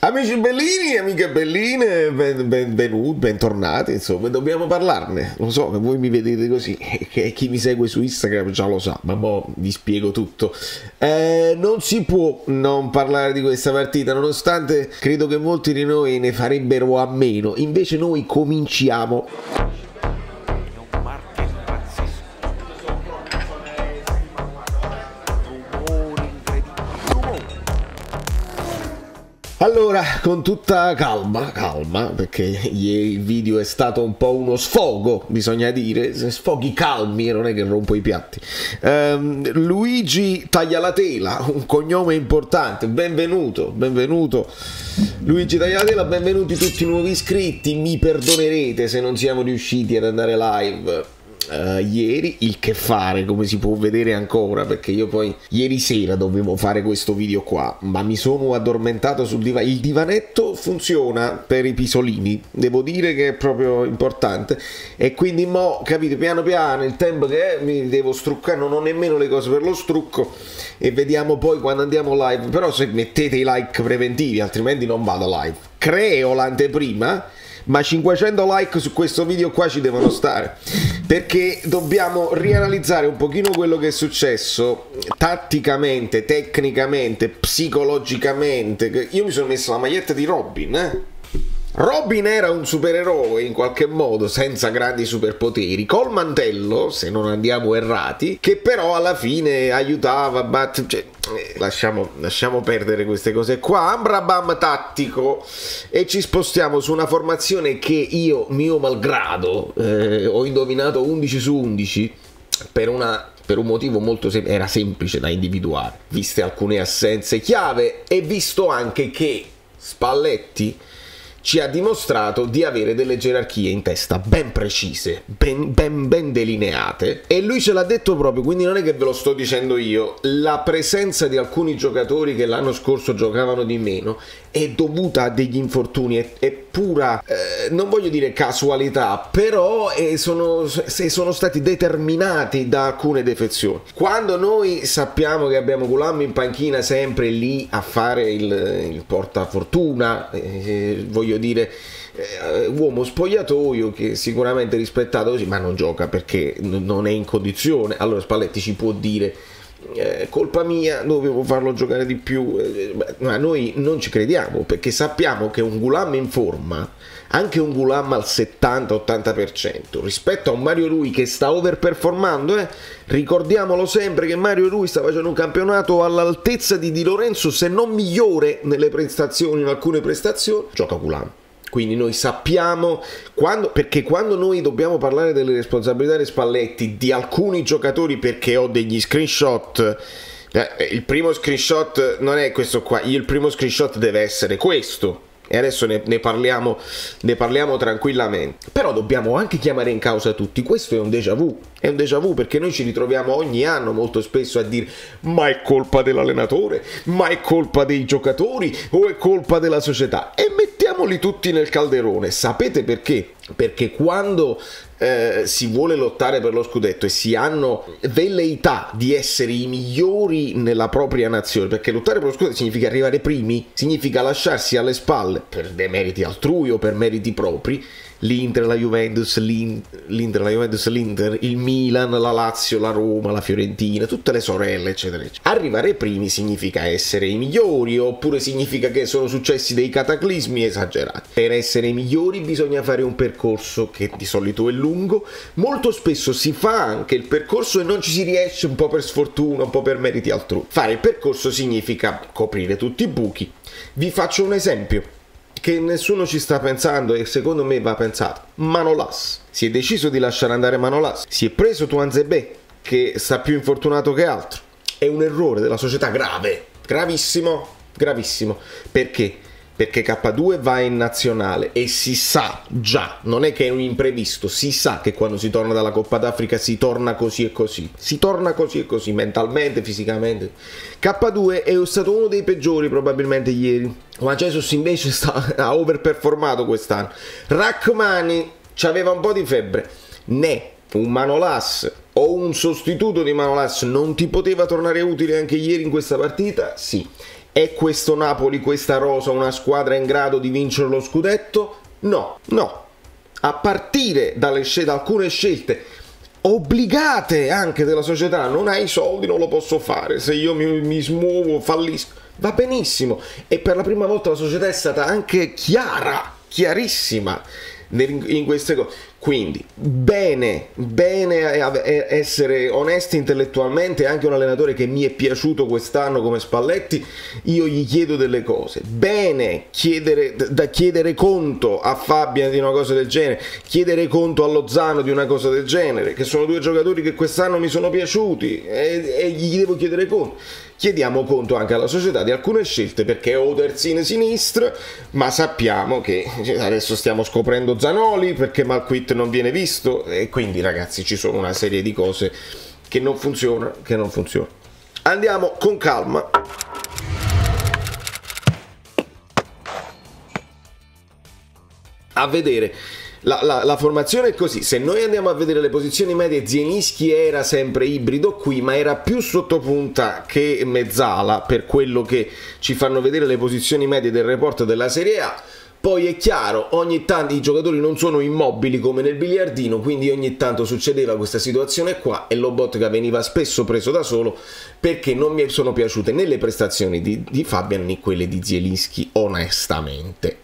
Amici bellini e amiche belline, bentornati, insomma, dobbiamo parlarne. Lo so che voi mi vedete così, che chi mi segue su Instagram già lo sa, ma mo' vi spiego tutto. Non si può non parlare di questa partita, nonostante credo che molti di noi ne farebbero a meno. Invece noi cominciamo. Allora, con tutta calma, perché ieri il video è stato un po' uno sfogo, bisogna dire, sfoghi calmi, non è che rompo i piatti. Luigi Taglialatela, un cognome importante, benvenuto. Luigi Taglialatela, benvenuti tutti i nuovi iscritti, mi perdonerete se non siamo riusciti ad andare live. Ieri, il che fare, come si può vedere ancora, perché io poi ieri sera dovevo fare questo video qua, ma mi sono addormentato sul divano. Il divanetto funziona per i pisolini, devo dire che è proprio importante, e quindi mo, capite, piano piano, il tempo che è, mi devo struccare, non ho nemmeno le cose per lo strucco, e vediamo poi quando andiamo live. Però se mettete i like preventivi, altrimenti non vado live. Creo l'anteprima, ma 500 like su questo video qua ci devono stare, perché dobbiamo rianalizzare un pochino quello che è successo tatticamente, tecnicamente, psicologicamente. Io mi sono messo la maglietta di Robin, Robin era un supereroe in qualche modo, senza grandi superpoteri, col mantello, se non andiamo errati, che però alla fine aiutava, cioè, lasciamo perdere queste cose qua. Ambrabam tattico, e ci spostiamo su una formazione che io, mio malgrado, ho indovinato 11 su 11 per un motivo molto semplice, era semplice da individuare, viste alcune assenze chiave e visto anche che Spalletti ci ha dimostrato di avere delle gerarchie in testa ben precise, ben delineate, e lui ce l'ha detto proprio, quindi non è che ve lo sto dicendo io. La presenza di alcuni giocatori che l'anno scorso giocavano di meno è dovuta a degli infortuni, è pura, non voglio dire casualità, però sono stati determinati da alcune defezioni. Quando noi sappiamo che abbiamo Kulamo in panchina sempre lì a fare il portafortuna, voglio dire, uomo spogliatoio che sicuramente è rispettato così, ma non gioca perché non è in condizione, allora Spalletti ci può dire colpa mia, dovevo farlo giocare di più, ma noi non ci crediamo, perché sappiamo che un Kulamo in forma, anche un Kulamo al 70-80% rispetto a un Mario Rui che sta overperformando, ricordiamolo sempre che Mario Rui sta facendo un campionato all'altezza di Di Lorenzo, se non migliore nelle prestazioni, in alcune prestazioni gioca Kulamo. Quindi noi sappiamo, perché quando noi dobbiamo parlare delle responsabilità di Spalletti, di alcuni giocatori, perché ho degli screenshot, il primo screenshot non è questo qua, il primo screenshot deve essere questo, e adesso ne parliamo tranquillamente. Però dobbiamo anche chiamare in causa tutti, questo è un déjà vu, perché noi ci ritroviamo ogni anno molto spesso a dire ma è colpa dell'allenatore, ma è colpa dei giocatori, o è colpa della società, e mettiamoli tutti nel calderone. Sapete perché? Perché quando si vuole lottare per lo scudetto e si hanno velleità di essere i migliori nella propria nazione, perché lottare per lo scudetto significa arrivare primi, significa lasciarsi alle spalle, per demeriti altrui o per meriti propri, l'Inter, la Juventus, l'Inter, il Milan, la Lazio, la Roma, la Fiorentina, tutte le sorelle, eccetera, eccetera. Arrivare primi significa essere i migliori, oppure significa che sono successi dei cataclismi esagerati. Per essere i migliori bisogna fare un percorso che di solito è lungo, molto spesso si fa anche il percorso e non ci si riesce, un po' per sfortuna, un po' per meriti altrui. Fare il percorso significa coprire tutti i buchi. Vi faccio un esempio che nessuno ci sta pensando e secondo me va pensato. Manolas, si è deciso di lasciare andare Manolas, si è preso Tuanzebe che sta più infortunato che altro, è un errore della società grave, gravissimo, perché? Perché K2 va in nazionale e si sa già, non è che è un imprevisto, si sa che quando si torna dalla Coppa d'Africa si torna così e così, mentalmente, fisicamente. K2 è stato uno dei peggiori probabilmente ieri, ma Jesus invece ha overperformato quest'anno. Rrahmani c'aveva un po' di febbre, né un Manolas o un sostituto di Manolas non ti poteva tornare utile anche ieri in questa partita? Sì. È questo Napoli, questa rosa, una squadra in grado di vincere lo scudetto? No, no. A partire dalle alcune scelte obbligate anche della società, non hai soldi, non lo posso fare, se io mi smuovo fallisco, va benissimo. E per la prima volta la società è stata anche chiara, chiarissima in queste cose. Quindi bene essere onesti intellettualmente. Anche un allenatore che mi è piaciuto quest'anno come Spalletti, io gli chiedo delle cose, bene chiedere conto a Fabian di una cosa del genere, chiedere conto a Lozano di una cosa del genere, che sono due giocatori che quest'anno mi sono piaciuti e gli devo chiedere conto. Chiediamo conto anche alla società di alcune scelte, perché ho terzine sinistra, ma sappiamo che adesso stiamo scoprendo Zanoli, perché Malcuit non viene visto, e quindi ragazzi ci sono una serie di cose che non funzionano, Andiamo con calma. A vedere. La formazione è così. Se noi andiamo a vedere le posizioni medie, Zieliński era sempre ibrido qui, ma era più sottopunta che mezzala, per quello che ci fanno vedere le posizioni medie del report della Serie A. Poi è chiaro, ogni tanto i giocatori non sono immobili come nel biliardino, quindi ogni tanto succedeva questa situazione qua e Lobotka veniva spesso preso da solo, perché non mi sono piaciute né le prestazioni di Fabian né quelle di Zieliński, onestamente.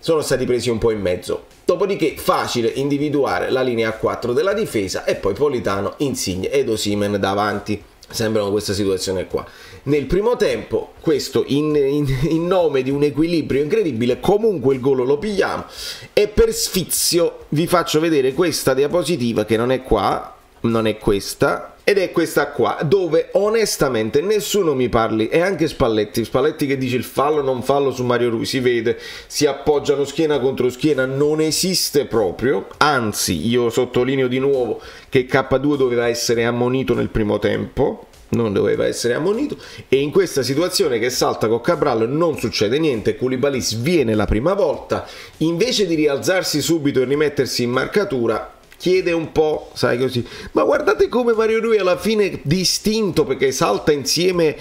Sono stati presi un po' in mezzo. Dopodiché facile individuare la linea 4 della difesa e poi Politano, Insigne ed Osimhen davanti. Sembrano questa situazione qua. Nel primo tempo, questo in nome di un equilibrio incredibile, comunque il gol lo pigliamo. E per sfizio vi faccio vedere questa diapositiva, che non è qua, non è questa, ed è questa qua, dove onestamente nessuno mi parli, e anche Spalletti che dice il fallo, non fallo su Mario Rui, si vede, si appoggiano schiena contro schiena, non esiste proprio. Anzi, io sottolineo di nuovo che K2 doveva essere ammonito nel primo tempo, non doveva essere ammonito, e in questa situazione che salta con Cabral non succede niente. Koulibaly sviene la prima volta, invece di rialzarsi subito e rimettersi in marcatura, chiede un po', sai, così. Ma guardate come Mario Rui alla fine distinto, perché salta insieme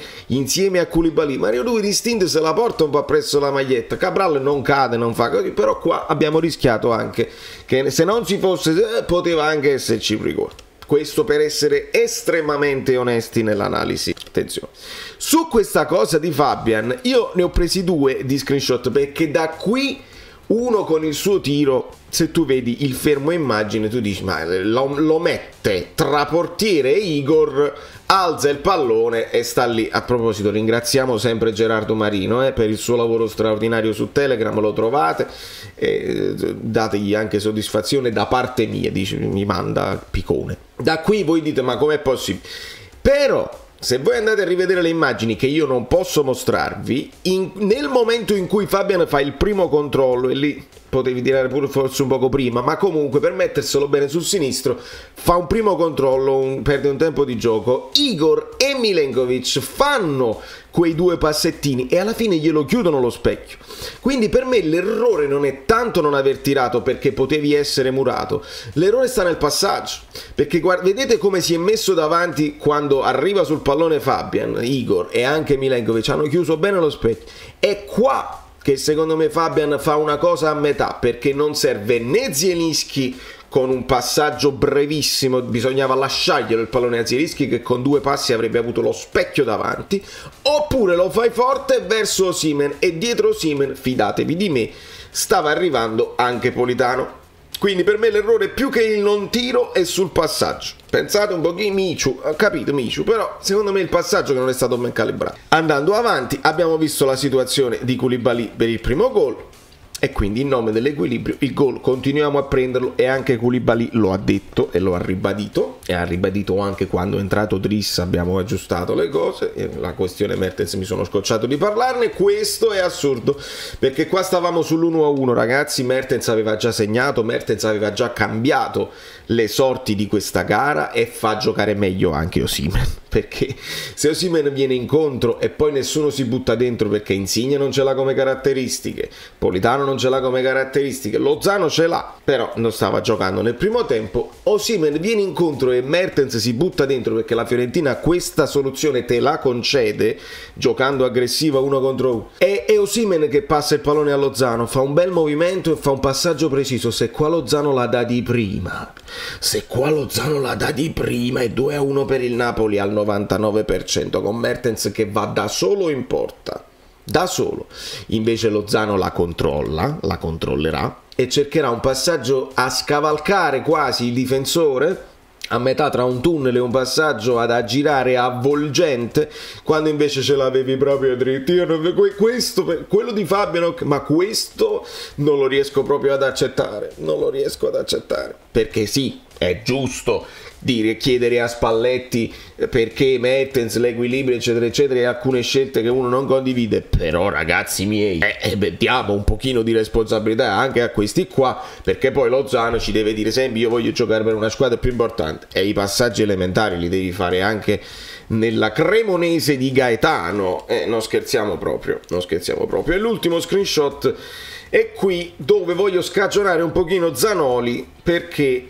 a Koulibaly. Mario Rui distinto se la porta un po' presso la maglietta. Cabral non cade, non fa così. Però qua abbiamo rischiato anche che se non ci fosse, poteva anche esserci un rigore. Questo per essere estremamente onesti nell'analisi. Attenzione. Su questa cosa di Fabian io ne ho presi due di screenshot, perché da qui, uno con il suo tiro, se tu vedi il fermo immagine tu dici ma lo mette tra portiere e Igor, alza il pallone e sta lì. A proposito, ringraziamo sempre Gerardo Marino per il suo lavoro straordinario su Telegram, lo trovate, dategli anche soddisfazione da parte mia, dice, mi manda picone. Da qui voi dite ma com'è possibile? Però se voi andate a rivedere le immagini, che io non posso mostrarvi, nel momento in cui Fabian fa il primo controllo, e lì potevi tirare pure forse un poco prima, ma comunque per metterselo bene sul sinistro, fa un primo controllo, perde un tempo di gioco, Igor e Milenkovic fanno quei due passettini e alla fine glielo chiudono lo specchio. Quindi per me l'errore non è tanto non aver tirato, perché potevi essere murato, l'errore sta nel passaggio, perché vedete come si è messo davanti quando arriva sul pallone Fabian. Igor e anche Milenkovic hanno chiuso bene lo specchio, è qua che secondo me Fabian fa una cosa a metà, perché non serve né Zieliński con un passaggio brevissimo, bisognava lasciarglielo il pallone a Zieliński che con due passi avrebbe avuto lo specchio davanti, oppure lo fai forte verso Osimhen, e dietro Osimhen, fidatevi di me, stava arrivando anche Politano. Quindi per me l'errore più che il non tiro è sul passaggio. Pensate un pochino, Michu, capito Michu, però secondo me il passaggio che non è stato ben calibrato. Andando avanti abbiamo visto la situazione di Koulibaly per il primo gol, e quindi in nome dell'equilibrio il gol continuiamo a prenderlo, e anche Koulibaly lo ha detto e lo ha ribadito, e ha ribadito anche quando è entrato Driss, abbiamo aggiustato le cose, la questione Mertens mi sono scocciato di parlarne, questo è assurdo, perché qua stavamo sull'1-1 ragazzi, Mertens aveva già segnato, Mertens aveva già cambiato le sorti di questa gara e fa giocare meglio anche Osimhen, perché se Osimhen viene incontro e poi nessuno si butta dentro perché Insigne non ce l'ha come caratteristiche, Politano non non ce l'ha come caratteristiche, Lozano ce l'ha, però non stava giocando nel primo tempo. Osimhen viene incontro e Mertens si butta dentro perché la Fiorentina questa soluzione te la concede giocando aggressiva uno contro uno. È Osimhen che passa il pallone a Lozano, fa un bel movimento e fa un passaggio preciso. Se qua Lozano la dà di prima, è 2-1 per il Napoli al 99% con Mertens che va da solo in porta. Da solo. Invece Lozano la controlla, la controllerà e cercherà un passaggio a scavalcare quasi il difensore a metà tra un tunnel e un passaggio ad aggirare avvolgente, quando invece ce l'avevi proprio dritto. Quello di Fabian, ma questo non lo riesco proprio ad accettare, perché sì, è giusto dire, chiedere a Spalletti perché Mertens, l'equilibrio eccetera eccetera e alcune scelte che uno non condivide, però ragazzi miei diamo un pochino di responsabilità anche a questi qua, perché poi Lozano ci deve dire sempre io voglio giocare per una squadra più importante, e i passaggi elementari li devi fare anche nella Cremonese di Gaetano, non scherziamo proprio, E l'ultimo screenshot è qui dove voglio scagionare un pochino Zanoli, perché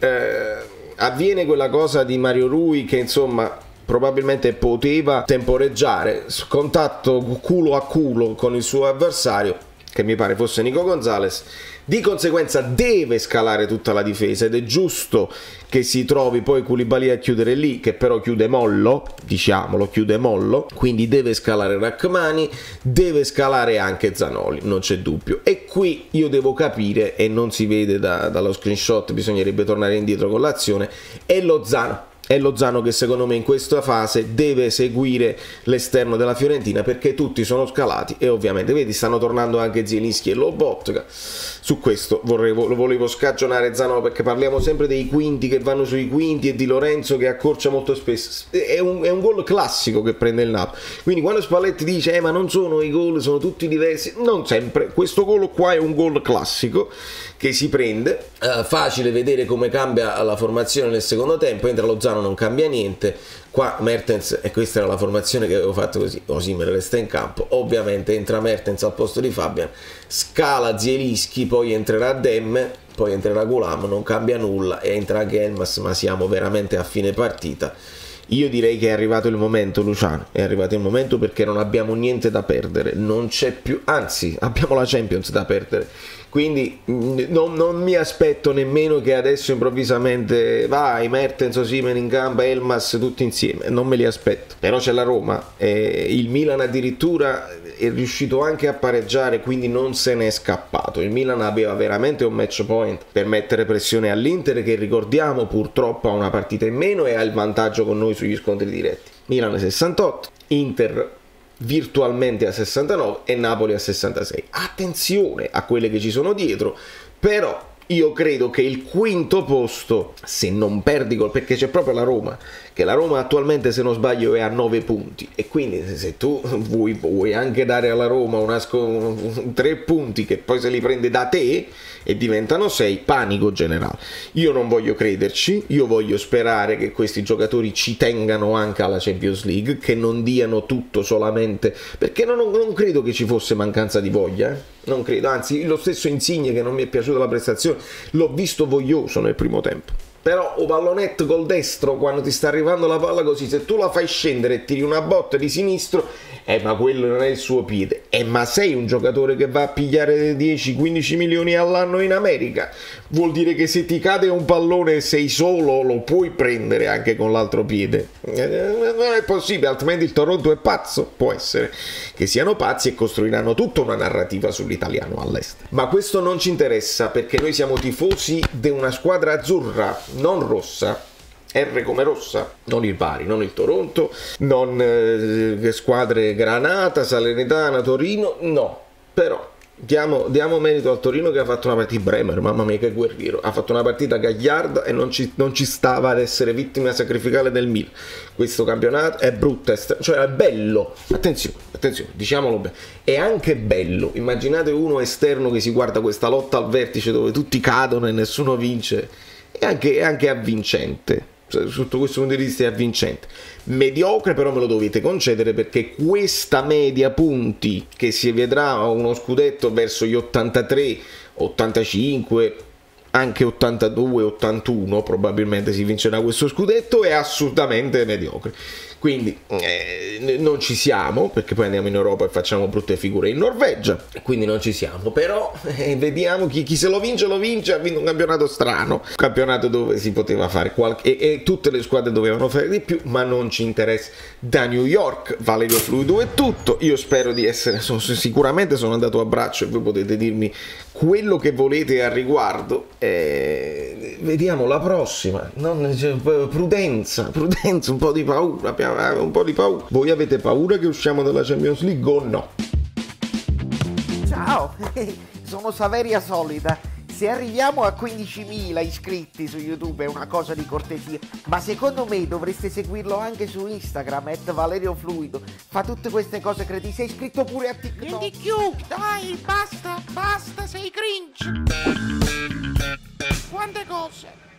avviene quella cosa di Mario Rui che insomma probabilmente poteva temporeggiare, contatto culo a culo con il suo avversario che mi pare fosse Nico Gonzalez, di conseguenza deve scalare tutta la difesa ed è giusto che si trovi poi Koulibaly a chiudere lì, che però chiude mollo, diciamolo, chiude mollo, quindi deve scalare Rrahmani, deve scalare anche Zanoli, non c'è dubbio. E qui io devo capire, e non si vede dallo screenshot, bisognerebbe tornare indietro con l'azione, è Lozano. È Lozano che secondo me in questa fase deve seguire l'esterno della Fiorentina, perché tutti sono scalati e ovviamente vedi stanno tornando anche Zieliński e Lobotka. Su questo volevo scagionare Zanoli, perché parliamo sempre dei quinti che vanno sui quinti e Di Lorenzo che accorcia molto spesso. È un gol classico che prende il Napoli, quindi quando Spalletti dice ma non sono i gol, sono tutti diversi, non sempre. Questo gol qua è un gol classico che si prende, facile vedere come cambia la formazione nel secondo tempo, entra Lozano, non cambia niente, qua Mertens, e questa era la formazione che avevo fatto così, Osimhen resta in campo, ovviamente entra Mertens al posto di Fabian, scala Zieliński, poi entrerà Demme, poi entrerà Kulamo, non cambia nulla, entra anche Elmas, ma siamo veramente a fine partita. Io direi che è arrivato il momento, Luciano, è arrivato il momento, perché non abbiamo niente da perdere, non c'è più, anzi abbiamo la Champions da perdere, quindi non mi aspetto nemmeno che adesso improvvisamente vai Mertens, Osimhen in gamba, Elmas tutti insieme, non me li aspetto. Però c'è la Roma, il Milan addirittura è riuscito anche a pareggiare, quindi non se n'è scappato, il Milan aveva veramente un match point per mettere pressione all'Inter, che ricordiamo purtroppo ha una partita in meno e ha il vantaggio con noi sugli scontri diretti. Milan a 68, Inter virtualmente a 69 e Napoli a 66. Attenzione a quelle che ci sono dietro, però io credo che il quinto posto, se non perdi gol, perché c'è proprio la Roma, che la Roma attualmente se non sbaglio è a 9 punti e quindi se tu vuoi anche dare alla Roma 3 punti che poi se li prende da te e diventano 6, panico generale. Io non voglio crederci, io voglio sperare che questi giocatori ci tengano anche alla Champions League, che non diano tutto solamente, perché non credo che ci fosse mancanza di voglia, non credo, anzi lo stesso Insigne che non mi è piaciuta la prestazione, l'ho visto voglioso nel primo tempo, però o pallonetto col destro quando ti sta arrivando la palla così, se tu la fai scendere e tiri una botta di sinistro, ma quello non è il suo piede, ma sei un giocatore che va a pigliare 10-15 milioni all'anno in America, vuol dire che se ti cade un pallone e sei solo lo puoi prendere anche con l'altro piede, non è possibile, altrimenti il Toronto è pazzo, può essere che siano pazzi e costruiranno tutta una narrativa sull'italiano all'estero, ma questo non ci interessa, perché noi siamo tifosi di una squadra azzurra, non rossa, R come rossa, non il Bari, non il Toronto, non squadre Granata, Salernitana, Torino, no, però diamo merito al Torino che ha fatto una partita, Bremer, mamma mia che guerriero, ha fatto una partita gagliarda e non ci stava ad essere vittima sacrificale del Milan. Questo campionato è brutto, cioè è bello, attenzione, diciamolo bene, è anche bello, immaginate uno esterno che si guarda questa lotta al vertice dove tutti cadono e nessuno vince, è anche avvincente. sotto questo punto di vista è avvincente. Mediocre però me lo dovete concedere, perché questa media punti che si vedrà uno scudetto verso gli 83, 85, anche 82, 81 probabilmente si vincerà questo scudetto, è assolutamente mediocre. Quindi non ci siamo, perché poi andiamo in Europa e facciamo brutte figure in Norvegia, quindi non ci siamo. Però vediamo chi se lo vince, lo vince. Ha vinto un campionato strano, un campionato dove si poteva fare qualche... e tutte le squadre dovevano fare di più, ma non ci interessa. Da New York, Valerio Fluido è tutto. Io spero di essere... sicuramente sono andato a braccio e voi potete dirmi quello che volete al riguardo. Vediamo la prossima. Prudenza, un po' di paura, un po' di paura. Voi avete paura che usciamo dalla Champions League o no? Ciao, sono Saveria Solida. Se arriviamo a 15.000 iscritti su YouTube è una cosa di cortesia, ma secondo me dovreste seguirlo anche su Instagram, @ValerioFluido. Fa tutte queste cose credi. Sei iscritto pure a TikTok. Prendi più, dai, basta, sei cringe. Quante cose.